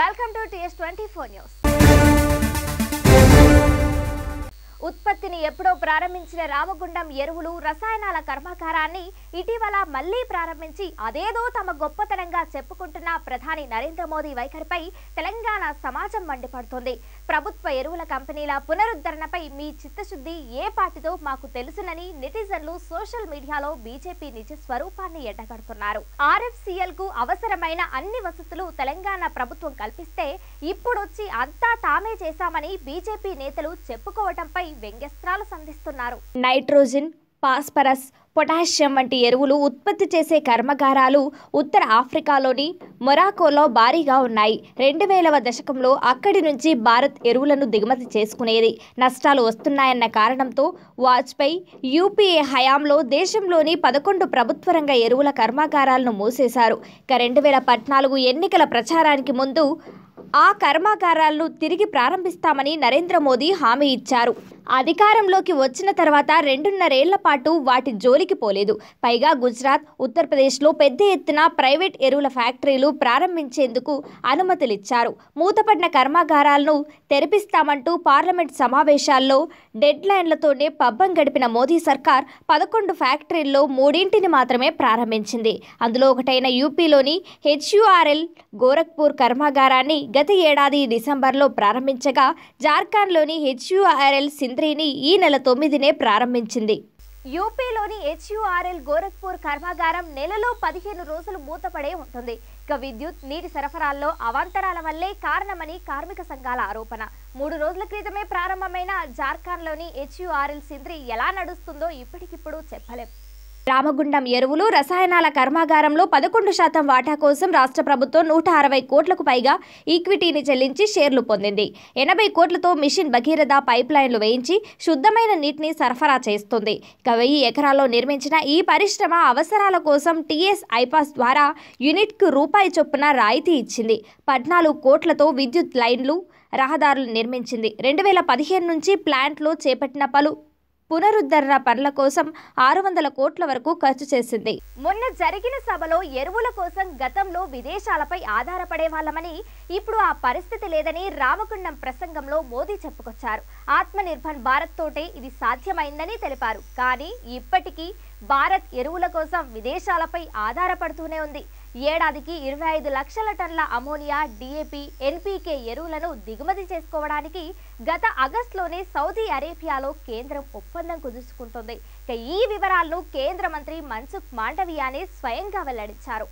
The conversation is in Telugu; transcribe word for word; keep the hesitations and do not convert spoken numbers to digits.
Welcome to T S twenty four news. ఉత్పత్తిని ఎప్పుడో ప్రారంభించిన రామగుండం ఎరువులు రసాయనాల కర్మాగారాన్ని ఇటీవల మళ్ళీ ప్రారంభించి అదేదో తమ గొప్పతనంగా చెప్పుకుంటున్న ప్రధాని నరేంద్ర మోదీ వైఖరిపై తెలంగాణ సమాజం మండిపడుతోంది. ప్రభుత్వ ఎరువుల కంపెనీల పునరుద్ధరణపై మీ చిత్తశుద్ధి ఏ పార్టీదో మాకు తెలుసునని నెటిజన్లు సోషల్ మీడియాలో బీజేపీ నిజ స్వరూపాన్ని ఎట్టగడుతున్నారు. ఆర్ ఎఫ్ సీ ఎల్ కు అవసరమైన అన్ని వసతులు తెలంగాణ ప్రభుత్వం కల్పిస్తే ఇప్పుడొచ్చి అంతా తామే చేశామని బీజేపీ నేతలు చెప్పుకోవడంపై వ్యంగ్యస్త్రాలు సంధిస్తున్నారు. నైట్రోజన్, ఫాస్ఫరస్, పొటాషియం వంటి ఎరువులు ఉత్పత్తి చేసే కర్మాగారాలు ఉత్తర ఆఫ్రికాలోని మొరాకోలో భారీగా ఉన్నాయి. రెండు వేలవ దశకంలో అక్కడి నుంచి భారత్ ఎరువులను దిగుమతి చేసుకునేది. నష్టాలు వస్తున్నాయన్న కారణంతో వాజ్పేయీ యూపీఏ హయాంలో దేశంలోని పదకొండు ప్రభుత్వ రంగ ఎరువుల కర్మాగారాలను మూసేశారు. ఇక రెండు వేల పద్నాలుగు ఎన్నికల ప్రచారానికి ముందు ఆ కర్మాగారాలను తిరిగి ప్రారంభిస్తామని నరేంద్ర మోదీ హామీ ఇచ్చారు. అధికారంలోకి వచ్చిన తర్వాత రెండున్నరేళ్ల పాటు వాటి జోలికి పోలేదు. పైగా గుజరాత్, ఉత్తరప్రదేశ్లో పెద్ద ఎత్తున ప్రైవేట్ ఎరువుల ఫ్యాక్టరీలు ప్రారంభించేందుకు అనుమతులిచ్చారు. మూతపడిన కర్మాగారాలను తెరిపిస్తామంటూ పార్లమెంట్ సమావేశాల్లో డెడ్ లైన్లతోనే పబ్బం గడిపిన మోదీ సర్కార్ పదకొండు ఫ్యాక్టరీల్లో మూడింటిని మాత్రమే ప్రారంభించింది. అందులో ఒకటైన యూపీలోని H U R L Gorakhpur కర్మాగారాన్ని గత ఏడాది డిసెంబర్లో ప్రారంభించగా, జార్ఖండ్లోని H U R L Sindri ఈ నెల తొమ్మిదినే ప్రారంభించింది. యూపీలోని H U R L Gorakhpur కర్మాగారం నెలలో పదిహేను రోజులు మూతపడే ఉంటుంది. ఇక విద్యుత్, నీటి సరఫరాల్లో అవాంతరాల వల్లే కారణమని కార్మిక సంఘాల ఆరోపణ. మూడు రోజుల క్రితమే ప్రారంభమైన జార్ఖండ్లోని H U R L Sindri ఎలా నడుస్తుందో ఇప్పటికిప్పుడు చెప్పలేం. రామగుండం ఎరువులు రసాయనాల కర్మాగారంలో పదకొండు శాతం వాటా కోసం రాష్ట్ర ప్రభుత్వం నూట అరవై కోట్లకు పైగా ఈక్విటీని చెల్లించి షేర్లు పొందింది. ఎనభై కోట్లతో మిషన్ భగీరథ పైప్ లైన్లు వేయించి శుద్ధమైన నీటిని సరఫరా చేస్తుంది. ఇక వెయ్యి ఎకరాల్లో నిర్మించిన ఈ పరిశ్రమ అవసరాల కోసం టీ ఎస్ ఐపాస్ ద్వారా యూనిట్కు రూపాయి చొప్పున రాయితీ ఇచ్చింది. పద్నాలుగు కోట్లతో విద్యుత్ లైన్లు, రహదారులు నిర్మించింది. రెండు వేల పదిహేను నుంచి ప్లాంట్లో చేపట్టిన పలు పునరుద్ధరణ పనుల కోసం ఆరు వందల కోట్ల వరకు ఖర్చు చేసింది. మొన్న జరిగిన సభలో ఎరువుల కోసం గతంలో విదేశాలపై ఆధారపడే వాళ్ళమని, ఇప్పుడు ఆ పరిస్థితి లేదని రామగుండం ప్రసంగంలో మోదీ చెప్పుకొచ్చారు. ఆత్మ నిర్భర్ భారత్ తోటే ఇది సాధ్యమైందని తెలిపారు. కానీ ఇప్పటికీ భారత్ ఎరువుల కోసం విదేశాలపై ఆధారపడుతూనే ఉంది. ఏడాదికి ఇరవై ఐదు లక్షల టన్నుల ammonia, D A P, N P K ఎరువులను దిగుమతి చేసుకోవడానికి గత ఆగస్టులోనే సౌదీ అరేబియాలో కేంద్రం ఒప్పందం కుదుర్చుకుంటుంది. ఈ వివరాలను కేంద్ర మంత్రి మనసుఖ్ మాండవియానే స్వయంగా వెల్లడించారు.